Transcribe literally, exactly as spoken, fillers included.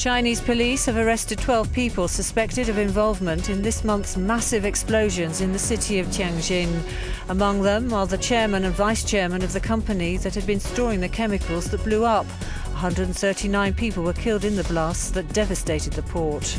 Chinese police have arrested twelve people suspected of involvement in this month's massive explosions in the city of Tianjin. Among them are the chairman and vice chairman of the company that had been storing the chemicals that blew up. one hundred thirty-nine people were killed in the blasts that devastated the port.